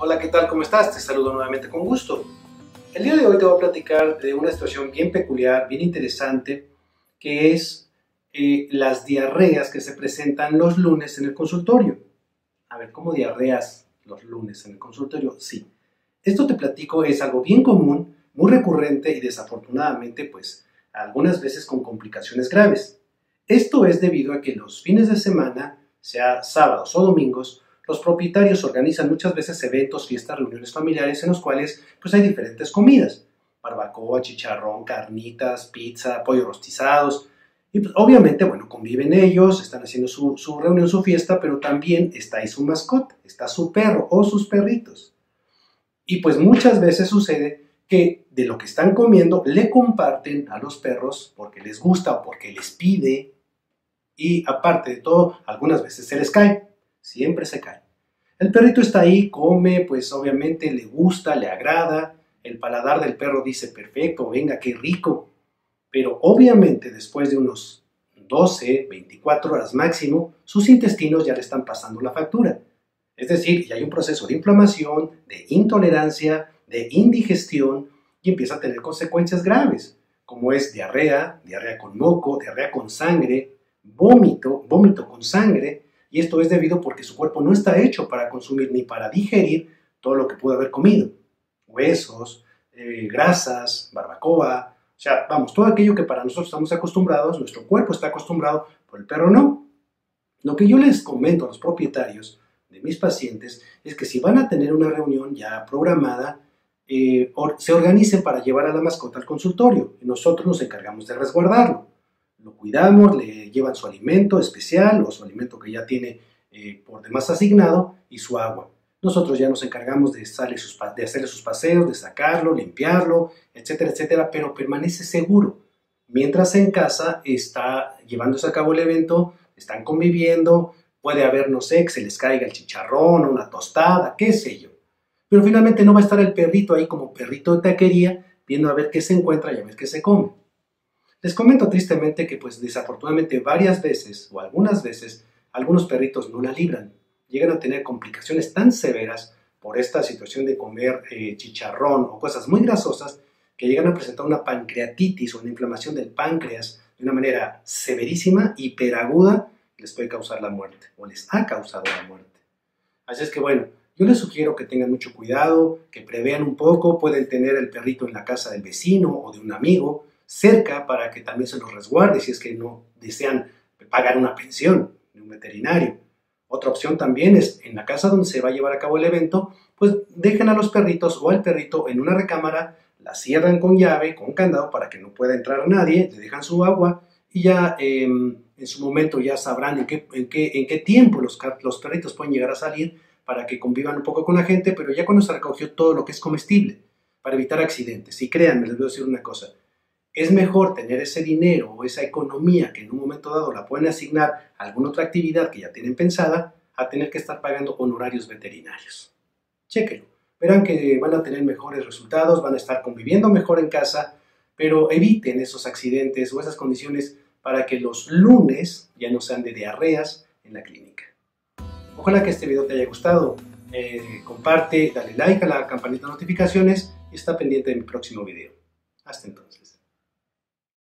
Hola, ¿qué tal? ¿Cómo estás? Te saludo nuevamente con gusto. El día de hoy te voy a platicar de una situación bien peculiar, bien interesante, que es las diarreas que se presentan los lunes en el consultorio. A ver, ¿cómo diarreas los lunes en el consultorio? Sí. Esto te platico es algo bien común, muy recurrente y desafortunadamente, pues, algunas veces con complicaciones graves. Esto es debido a que los fines de semana, sea sábados o domingos, los propietarios organizan muchas veces eventos, fiestas, reuniones familiares en los cuales pues hay diferentes comidas. Barbacoa, chicharrón, carnitas, pizza, pollo rostizados. Y pues, obviamente, bueno, conviven ellos, están haciendo su reunión, su fiesta, pero también está ahí su mascota, está su perro o sus perritos. Y pues muchas veces sucede que de lo que están comiendo le comparten a los perros porque les gusta o porque les pide. Y aparte de todo, algunas veces se les cae. Siempre se cae. El perrito está ahí, come, pues obviamente le gusta, le agrada. El paladar del perro dice, perfecto, venga, qué rico. Pero obviamente después de unos 12, 24 horas máximo, sus intestinos ya le están pasando la factura. Es decir, ya hay un proceso de inflamación, de intolerancia, de indigestión y empieza a tener consecuencias graves, como es diarrea, diarrea con moco, diarrea con sangre, vómito, vómito con sangre. Y esto es debido porque su cuerpo no está hecho para consumir ni para digerir todo lo que pudo haber comido. Huesos, grasas, barbacoa, o sea, vamos, todo aquello que para nosotros estamos acostumbrados, nuestro cuerpo está acostumbrado, pero el perro no. Lo que yo les comento a los propietarios de mis pacientes es que si van a tener una reunión ya programada, se organicen para llevar a la mascota al consultorio y nosotros nos encargamos de resguardarlo. Lo cuidamos, le llevan su alimento especial o su alimento que ya tiene por demás asignado y su agua. Nosotros ya nos encargamos de hacerle sus paseos, de sacarlo, limpiarlo, etcétera, etcétera, pero permanece seguro. Mientras en casa está llevándose a cabo el evento, están conviviendo, puede haber, no sé, que se les caiga el chicharrón o una tostada, qué sé yo. Pero finalmente no va a estar el perrito ahí como perrito de taquería viendo a ver qué se encuentra y a ver qué se come. Les comento tristemente que pues desafortunadamente varias veces o algunas veces algunos perritos no la libran. Llegan a tener complicaciones tan severas por esta situación de comer chicharrón o cosas muy grasosas que llegan a presentar una pancreatitis o una inflamación del páncreas de una manera severísima, hiperaguda, y les puede causar la muerte o les ha causado la muerte. Así es que bueno, yo les sugiero que tengan mucho cuidado, que prevean un poco, pueden tener el perrito en la casa del vecino o de un amigo, cerca para que también se los resguarde si es que no desean pagar una pensión de un veterinario. Otra opción también es en la casa donde se va a llevar a cabo el evento, pues dejen a los perritos o al perrito en una recámara, la cierran con llave, con candado para que no pueda entrar nadie, le dejan su agua y ya en su momento ya sabrán en qué tiempo los perritos pueden llegar a salir para que convivan un poco con la gente, pero ya cuando se recogió todo lo que es comestible para evitar accidentes. Y créanme, les voy a decir una cosa. Es mejor tener ese dinero o esa economía que en un momento dado la pueden asignar a alguna otra actividad que ya tienen pensada a tener que estar pagando honorarios veterinarios. Chéquenlo. Verán que van a tener mejores resultados, van a estar conviviendo mejor en casa, pero eviten esos accidentes o esas condiciones para que los lunes ya no sean de diarreas en la clínica. Ojalá que este video te haya gustado. Comparte, dale like a la campanita de notificaciones y está pendiente de mi próximo video. Hasta entonces.